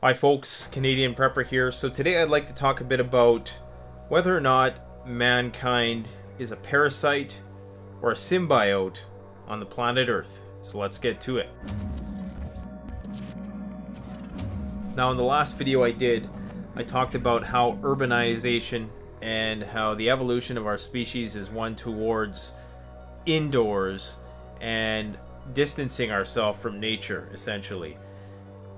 Hi folks, Canadian Prepper here. So today I'd like to talk a bit about whether or not mankind is a parasite or a symbiote on the planet Earth. So let's get to it. Now in the last video I did, I talked about how urbanization and how the evolution of our species is one towards indoors and distancing ourselves from nature essentially.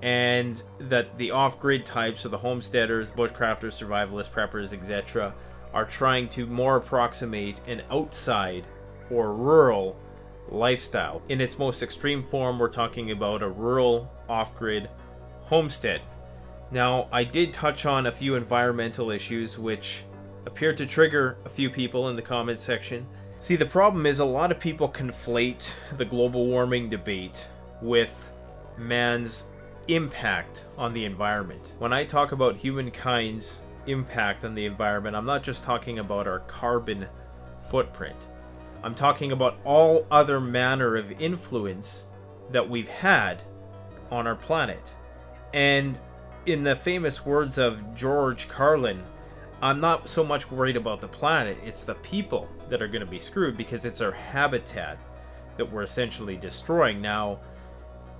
And that the off-grid types, so the homesteaders, bushcrafters, survivalists, preppers, etc., are trying to more approximate an outside or rural lifestyle. In its most extreme form, we're talking about a rural off-grid homestead. Now, I did touch on a few environmental issues which appeared to trigger a few people in the comments section. See, the problem is a lot of people conflate the global warming debate with man's impact on the environment. When I talk about humankind's impact on the environment, I'm not just talking about our carbon footprint. I'm talking about all other manner of influence that we've had on our planet. And in the famous words of George Carlin, I'm not so much worried about the planet, it's the people that are going to be screwed, because it's our habitat that we're essentially destroying. Now,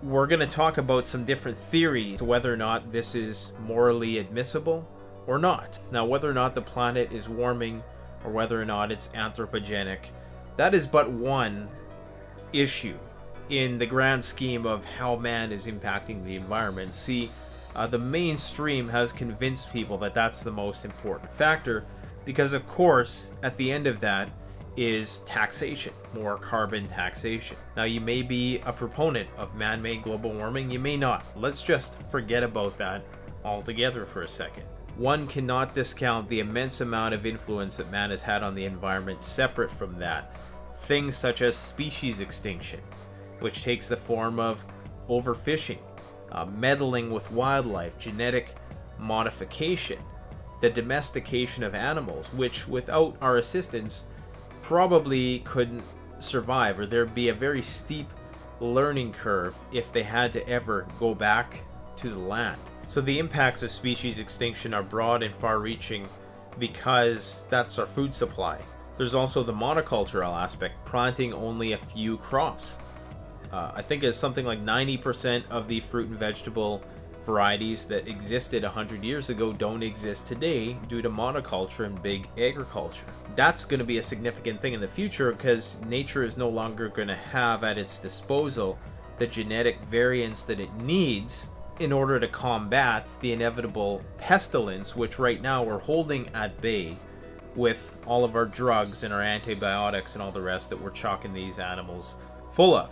we're going to talk about some different theories whether or not this is morally admissible or not. Now, whether or not the planet is warming or whether or not it's anthropogenic, that is but one issue in the grand scheme of how man is impacting the environment. See, the mainstream has convinced people that that's the most important factor because, of course, at the end of that, is taxation, more carbon taxation. Now, you may be a proponent of man-made global warming, you may not. Let's just forget about that altogether for a second. One cannot discount the immense amount of influence that man has had on the environment separate from that. Things such as species extinction, which takes the form of overfishing, meddling with wildlife, genetic modification, the domestication of animals, which without our assistance probably couldn't survive, or there'd be a very steep learning curve if they had to ever go back to the land. So the impacts of species extinction are broad and far-reaching because that's our food supply. There's also the monocultural aspect, planting only a few crops. I think it's something like 90% of the fruit and vegetable varieties that existed 100 years ago don't exist today due to monoculture and big agriculture. That's going to be a significant thing in the future because nature is no longer going to have at its disposal the genetic variants that it needs in order to combat the inevitable pestilence, which right now we're holding at bay with all of our drugs and our antibiotics and all the rest that we're chalking these animals full of.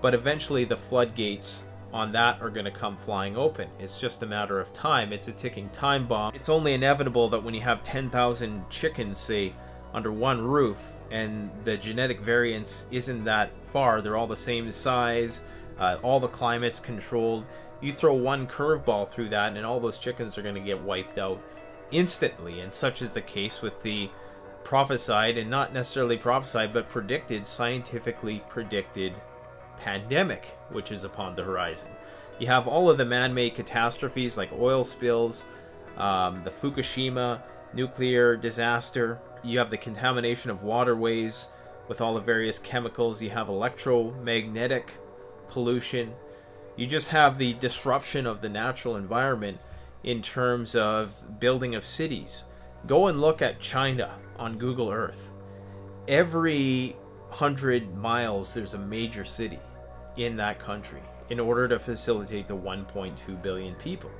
But eventually the floodgates on that are going to come flying open. It's just a matter of time. It's a ticking time bomb. It's only inevitable that when you have 10,000 chickens, say, under one roof, and the genetic variance isn't that far, they're all the same size, all the climate's controlled, you throw one curveball through that and all those chickens are going to get wiped out instantly. And such is the case with the prophesied, and not necessarily prophesied, but predicted, scientifically predicted pandemic, which is upon the horizon. You have all of the man-made catastrophes like oil spills, the Fukushima nuclear disaster. You have the contamination of waterways with all the various chemicals. You have electromagnetic pollution. You just have the disruption of the natural environment in terms of building of cities. Go and look at China on Google Earth. Every 100 miles there's a major city in that country in order to facilitate the 1.2 billion people.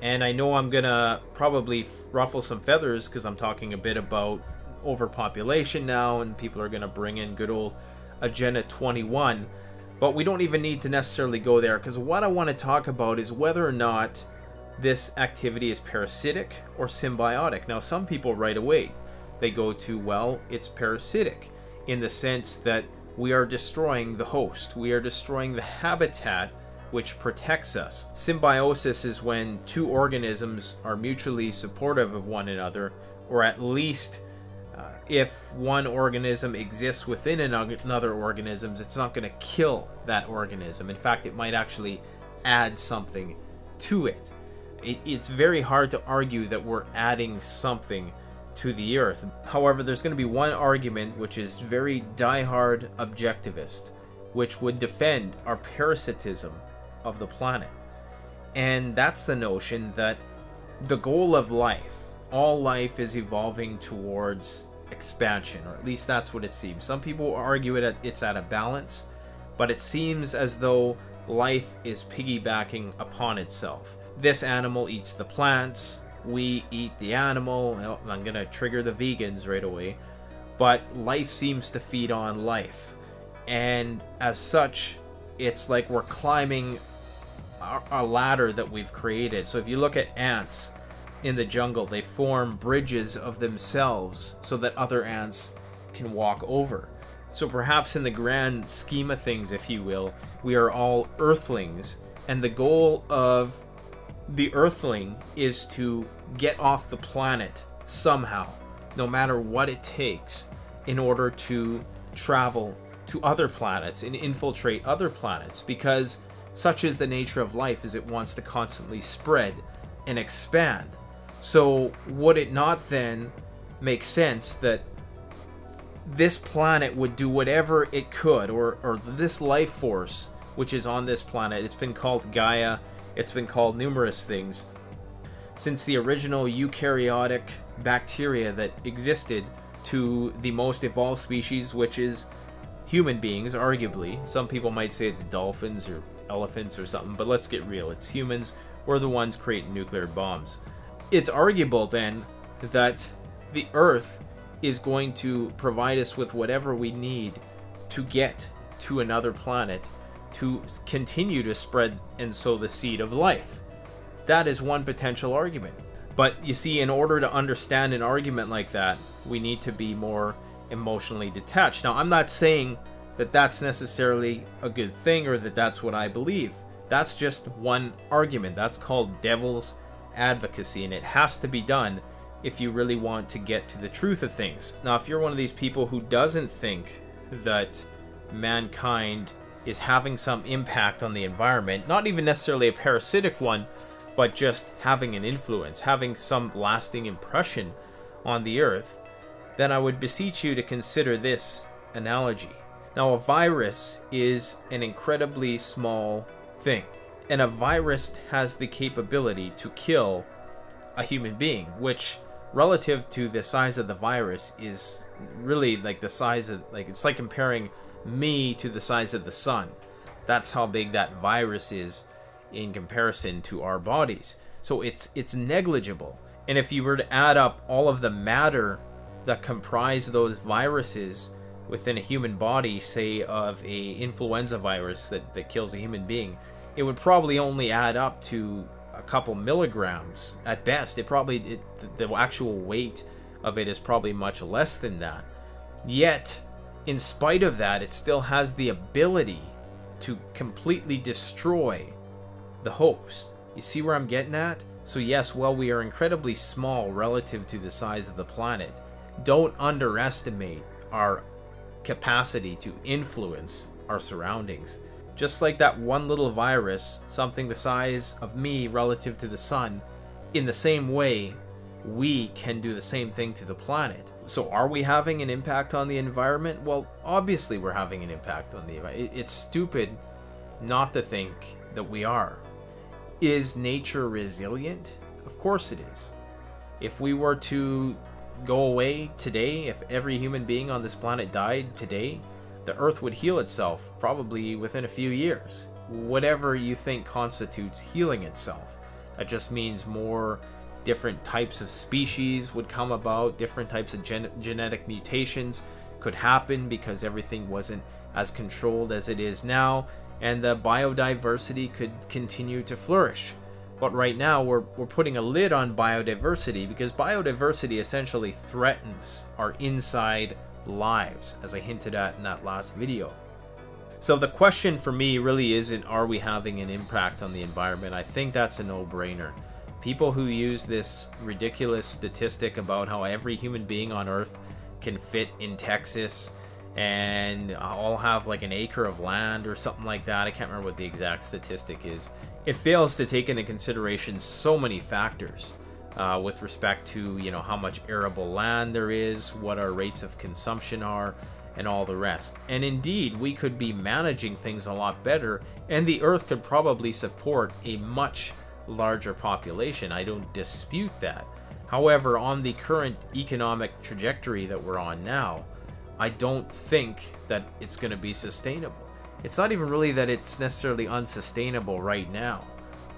And I know I'm gonna probably ruffle some feathers because I'm talking a bit about overpopulation now, and people are gonna bring in good old Agenda 21, but we don't even need to necessarily go there, because what I want to talk about is whether or not this activity is parasitic or symbiotic. Now, some people right away they go to, well, it's parasitic in the sense that we are destroying the host. We are destroying the habitat which protects us. Symbiosis is when two organisms are mutually supportive of one another, or at least if one organism exists within another organism, it's not going to kill that organism. In fact, it might actually add something to it. it's very hard to argue that we're adding something to the Earth. However, there's going to be one argument which is very diehard objectivist, which would defend our parasitism of the planet. And that's the notion that the goal of life, all life, is evolving towards expansion, or at least that's what it seems. Some people argue it's at a balance, but it seems as though life is piggybacking upon itself. This animal eats the plants, we eat the animal. I'm gonna trigger the vegans right away, but life seems to feed on life, and as such it's like we're climbing a ladder that we've created. So if you look at ants in the jungle, they form bridges of themselves so that other ants can walk over. So perhaps in the grand scheme of things, if you will, we are all earthlings, and the goal of the earthling is to get off the planet somehow, no matter what it takes, in order to travel to other planets and infiltrate other planets, because such is the nature of life, as it wants to constantly spread and expand. So would it not then make sense that this planet would do whatever it could, or this life force which is on this planet? It's been called Gaia, it's been called numerous things. Since the original eukaryotic bacteria that existed to the most evolved species, which is human beings, arguably. Some people might say it's dolphins or elephants or something, but let's get real, it's humans. We're the ones creating nuclear bombs. It's arguable then that the Earth is going to provide us with whatever we need to get to another planet to continue to spread and sow the seed of life. That is one potential argument. But you see, in order to understand an argument like that, we need to be more emotionally detached. Now, I'm not saying that that's necessarily a good thing, or that that's what I believe. That's just one argument. That's called devil's advocacy, and it has to be done if you really want to get to the truth of things. Now, if you're one of these people who doesn't think that mankind is having some impact on the environment, not even necessarily a parasitic one, but just having an influence, having some lasting impression on the Earth, then I would beseech you to consider this analogy. Now, a virus is an incredibly small thing, and a virus has the capability to kill a human being, which relative to the size of the virus is really like the size of, like, it's like comparing me to the size of the sun. That's how big that virus is in comparison to our bodies. So it's negligible. And if you were to add up all of the matter that comprise those viruses within a human body, say of a influenza virus that kills a human being, it would probably only add up to a couple milligrams at best. The actual weight of it is probably much less than that. Yet, in spite of that, it still has the ability to completely destroy the host. You see where I'm getting at? So yes, while we are incredibly small relative to the size of the planet, don't underestimate our capacity to influence our surroundings. Just like that one little virus, something the size of me relative to the sun, in the same way, we can do the same thing to the planet. So are we having an impact on the environment? Well, obviously we're having an impact on the environment. It's stupid not to think that we are. Is nature resilient? Of course it is. If we were to go away today, if every human being on this planet died today, the Earth would heal itself probably within a few years. Whatever you think constitutes healing itself. That just means more different types of species would come about, different types of genetic mutations could happen because everything wasn't as controlled as it is now, and the biodiversity could continue to flourish. But right now we're putting a lid on biodiversity, because biodiversity essentially threatens our inside lives, as I hinted at in that last video. So the question for me really isn't, are we having an impact on the environment? I think that's a no-brainer. People who use this ridiculous statistic about how every human being on Earth can fit in Texas and all have like an acre of land or something like that. I can't remember what the exact statistic is. It fails to take into consideration so many factors with respect to, you know, how much arable land there is, what our rates of consumption are, and all the rest. And indeed, we could be managing things a lot better, and the Earth could probably support a much larger population. I don't dispute that. However, on the current economic trajectory that we're on now, I don't think that it's going to be sustainable. It's not even really that it's necessarily unsustainable right now,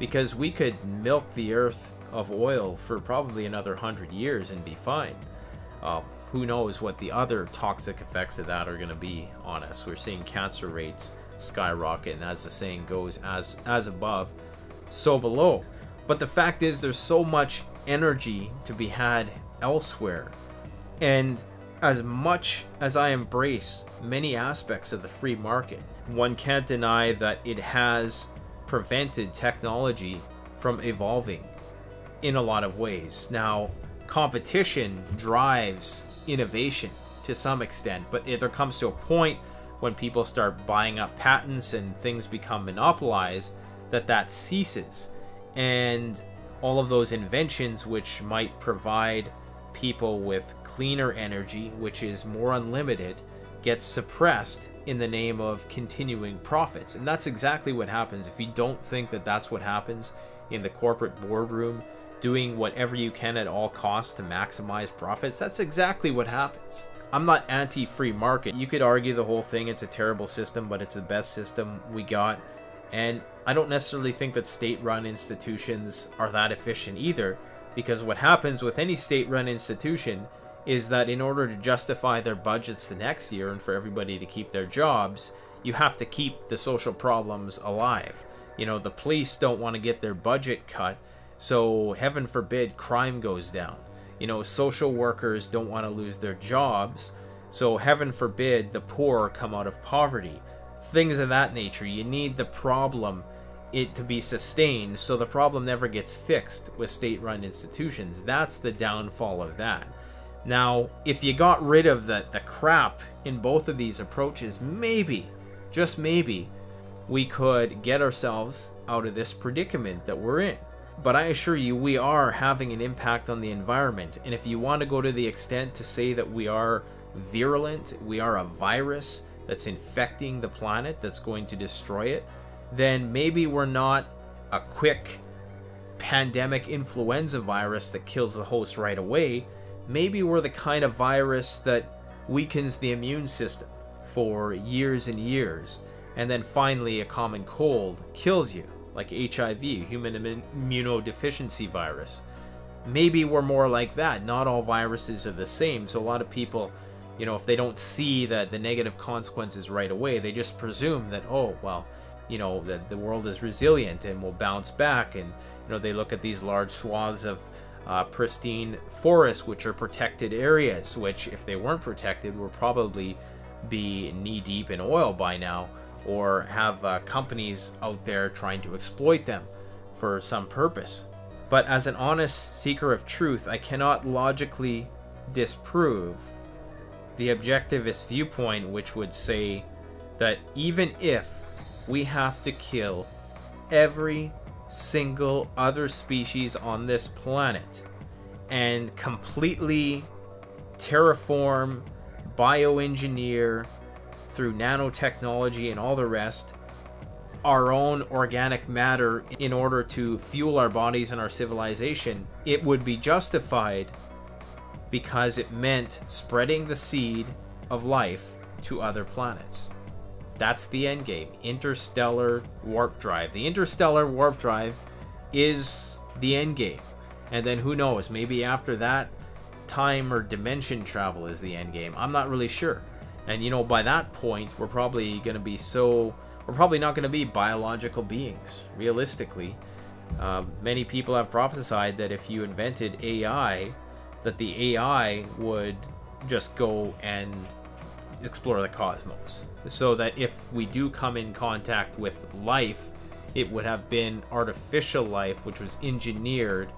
because we could milk the Earth of oil for probably another 100 years and be fine. Who knows what the other toxic effects of that are going to be on us. We're seeing cancer rates skyrocket, and as the saying goes, as above, so below. But the fact is, there's so much energy to be had elsewhere. And as much as I embrace many aspects of the free market, one can't deny that it has prevented technology from evolving in a lot of ways. Now, competition drives innovation to some extent, but there comes to a point when people start buying up patents and things become monopolized that ceases. And all of those inventions which might provide people with cleaner energy, which is more unlimited, gets suppressed in the name of continuing profits. And that's exactly what happens. If you don't think that that's what happens in the corporate boardroom, doing whatever you can at all costs to maximize profits, that's exactly what happens. I'm not anti-free market. You could argue the whole thing, it's a terrible system, but it's the best system we got. And I don't necessarily think that state-run institutions are that efficient either, because what happens with any state-run institution is that in order to justify their budgets the next year and for everybody to keep their jobs, you have to keep the social problems alive. You know, the police don't want to get their budget cut, so heaven forbid crime goes down. You know, social workers don't want to lose their jobs, so heaven forbid the poor come out of poverty. Things of that nature. You need the problem to be sustained, so the problem never gets fixed with state-run institutions. That's the downfall of that. Now, if you got rid of the crap in both of these approaches, maybe, just maybe, we could get ourselves out of this predicament that we're in. But I assure you, we are having an impact on the environment. And if you want to go to the extent to say that we are virulent, we are a virus that's infecting the planet, that's going to destroy it, then maybe we're not a quick pandemic influenza virus that kills the host right away. Maybe we're the kind of virus that weakens the immune system for years and years, and then finally a common cold kills you, like HIV, human immunodeficiency virus. Maybe we're more like that. Not all viruses are the same, so a lot of people, you know, if they don't see the negative consequences right away, they just presume that, oh, well, you know, that the world is resilient and will bounce back. And, you know, they look at these large swaths of pristine forests, which are protected areas, which if they weren't protected, would probably be knee deep in oil by now, or have companies out there trying to exploit them for some purpose. But as an honest seeker of truth, I cannot logically disprove the objectivist viewpoint, which would say that even if we have to kill every single other species on this planet and completely terraform, bioengineer through nanotechnology and all the rest, our own organic matter in order to fuel our bodies and our civilization, it would be justified because it meant spreading the seed of life to other planets. That's the end game. Interstellar warp drive. The interstellar warp drive is the end game. And then who knows, maybe after that, time or dimension travel is the end game. I'm not really sure. And you know, by that point, we're probably going to be we're probably not going to be biological beings, realistically. Many people have prophesied that if you invented AI, that the AI would just go and explore the cosmos, so that if we do come in contact with life, it would have been artificial life, which was engineered,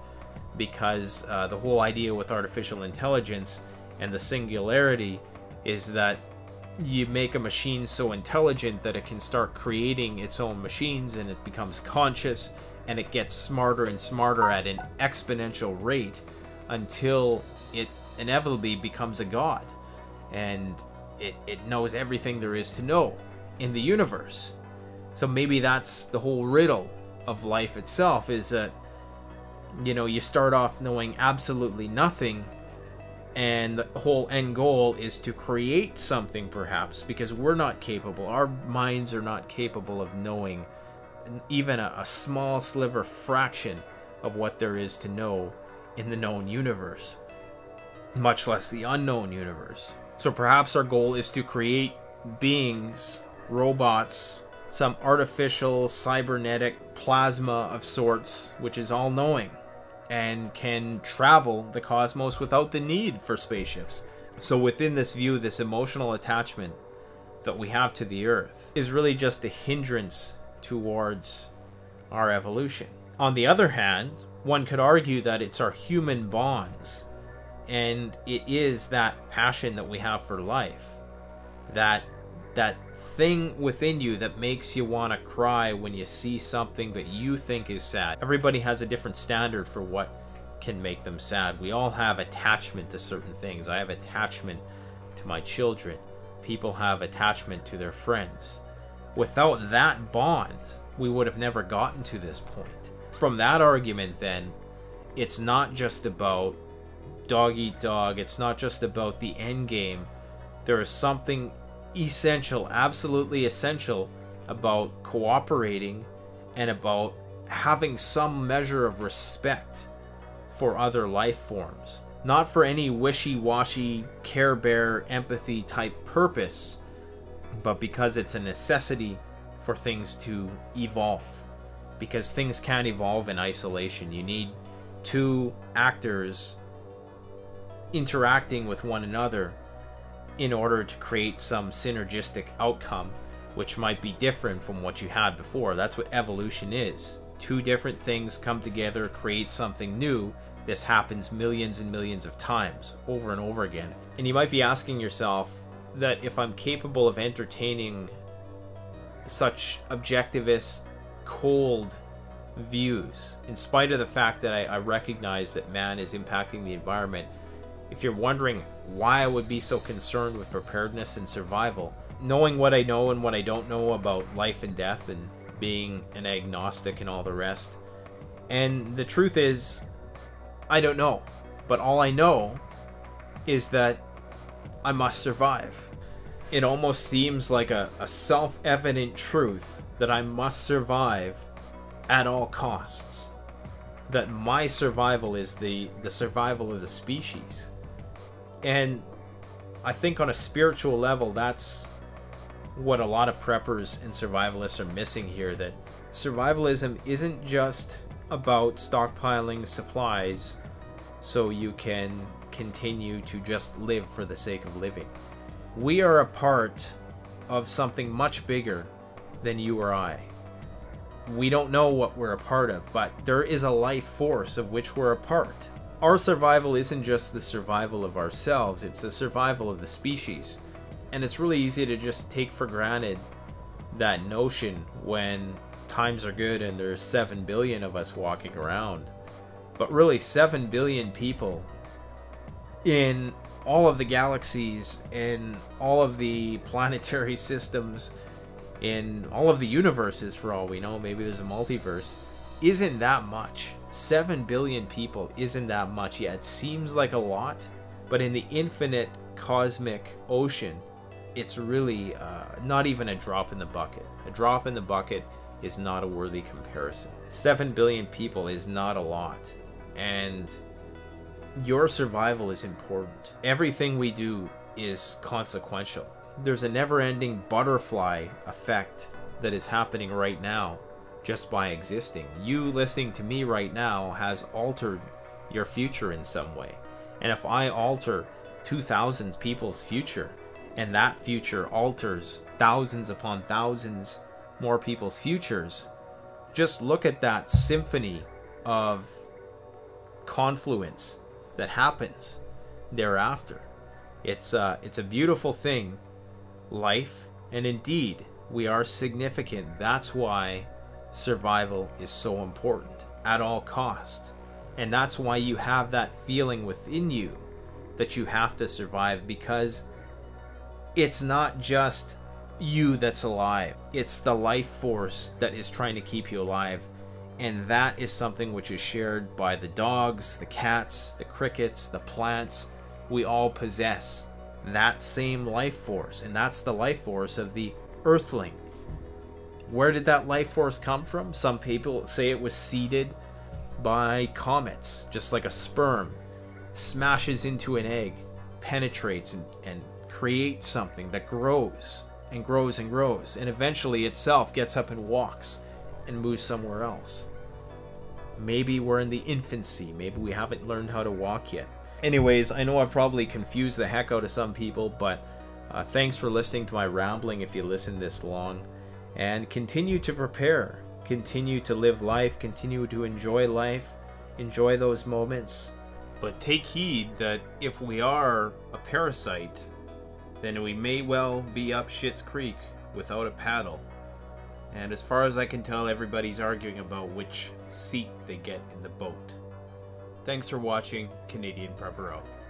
because the whole idea with artificial intelligence and the singularity is that you make a machine so intelligent that it can start creating its own machines, and it becomes conscious, and it gets smarter and smarter at an exponential rate until it inevitably becomes a god, and it knows everything there is to know in the universe. So maybe that's the whole riddle of life itself, is that, you know, you start off knowing absolutely nothing, and the whole end goal is to create something, perhaps, because we're not capable, our minds are not capable of knowing even a small sliver fraction of what there is to know in the known universe, much less the unknown universe. So perhaps our goal is to create beings, robots, some artificial cybernetic plasma of sorts, which is all-knowing and can travel the cosmos without the need for spaceships. So within this view, this emotional attachment that we have to the Earth is really just a hindrance towards our evolution. On the other hand, one could argue that it's our human bonds, and it is that passion that we have for life, that thing within you that makes you want to cry when you see something that you think is sad. Everybody has a different standard for what can make them sad. We all have attachment to certain things. I have attachment to my children. People have attachment to their friends. Without that bond, we would have never gotten to this point. From that argument, then, it's not just about dog eat dog. It's not just about the end game. There is something essential, absolutely essential, about cooperating and about having some measure of respect for other life forms. Not for any wishy-washy, Care Bear, empathy type purpose, but because it's a necessity for things to evolve. Because things can't evolve in isolation. You need two actors interacting with one another in order to create some synergistic outcome, which might be different from what you had before. That's what evolution is. Two different things come together, create something new. This happens millions and millions of times, over and over again. And you might be asking yourself that if I'm capable of entertaining such objectivist, cold views, in spite of the fact that I recognize that man is impacting the environment, if you're wondering why I would be so concerned with preparedness and survival, knowing what I know and what I don't know about life and death and being an agnostic and all the rest. And the truth is, I don't know. But all I know is that I must survive. It almost seems like a self-evident truth that I must survive at all costs. That my survival is the survival of the species. And I think on a spiritual level, that's what a lot of preppers and survivalists are missing here, that survivalism isn't just about stockpiling supplies so you can continue to just live for the sake of living. We are a part of something much bigger than you or I. We don't know what we're a part of, but there is a life force of which we're a part. Our survival isn't just the survival of ourselves, it's the survival of the species. And it's really easy to just take for granted that notion when times are good and there's 7 billion of us walking around. But really, 7 billion people in all of the galaxies, in all of the planetary systems, in all of the universes, for all we know, maybe there's a multiverse, isn't that much. 7 billion people isn't that much. Yeah, it seems like a lot, but in the infinite cosmic ocean, it's really not even a drop in the bucket. A drop in the bucket is not a worthy comparison. 7 billion people is not a lot, and your survival is important. Everything we do is consequential. There's a never-ending butterfly effect that is happening right now just by existing. You listening to me right now has altered your future in some way. And if I alter 2,000 people's future, and that future alters thousands upon thousands more people's futures, just look at that symphony of confluence that happens thereafter. It's a beautiful thing life, and indeed, we are significant. That's why survival is so important at all costs. And that's why you have that feeling within you that you have to survive, because it's not just you that's alive. It's the life force that is trying to keep you alive. And that is something which is shared by the dogs, the cats, the crickets, the plants. We all possess that same life force. And that's the life force of the earthling. Where did that life force come from? Some people say it was seeded by comets, just like a sperm smashes into an egg, penetrates and creates something that grows and grows and grows, and eventually itself gets up and walks and moves somewhere else. Maybe we're in the infancy, maybe we haven't learned how to walk yet. Anyways, I know I probably confused the heck out of some people, but thanks for listening to my rambling if you listen this long. And continue to prepare, continue to live life, continue to enjoy life, enjoy those moments. But take heed that if we are a parasite, then we may well be up Schitt's Creek without a paddle. And as far as I can tell, everybody's arguing about which seat they get in the boat. Thanks for watching. Canadian Prepper out.